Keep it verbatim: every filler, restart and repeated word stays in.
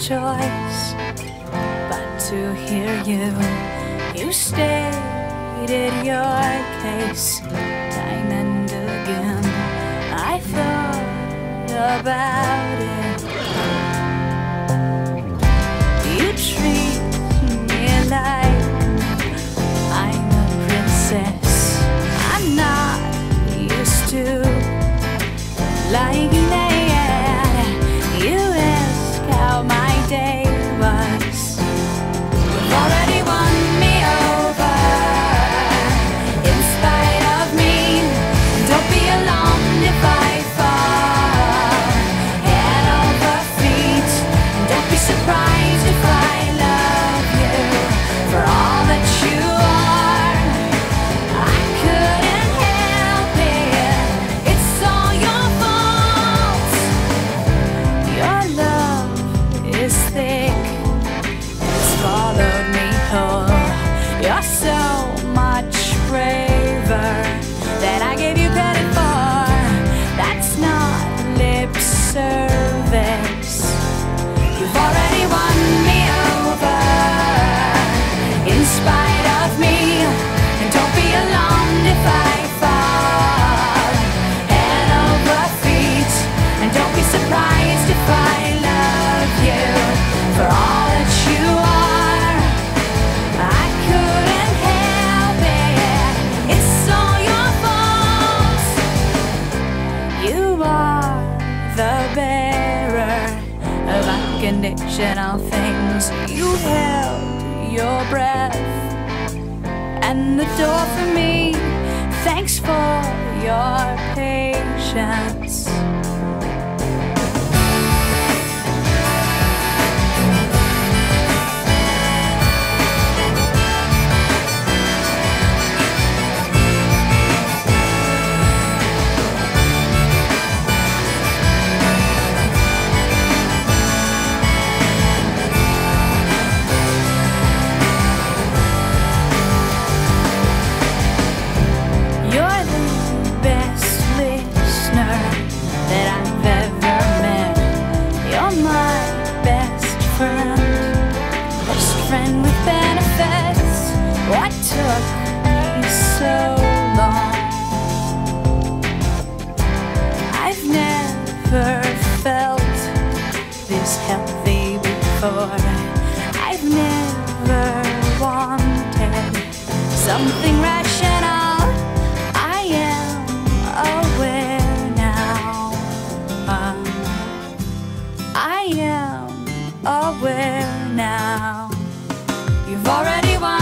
choice but to hear you. You stated your case time and again. I thought about it. You treat me like I'm a princess. I'm not used to lying in the air. You ask how my day was. You've already won me over in spite of me. Don't be alarmed if I fall head over feet. Don't be surprised if I love you for all that you are. I couldn't help it. It's all your fault. Your love is thick. It's followed me home. You're so much braver than I gave you credit for. That's not lip service. You've already won me over in spite of me. And don't be alarmed if I fall head over feet. And don't be surprised if I love you for all that you are. I couldn't help it. It's all your fault. You are the bearer of unconditional things. You held your breath and the door for me. Thanks for your patience. What took me so long? I've never felt this healthy before. I've never wanted something rational. I am aware now. um, I am aware now. You've already won.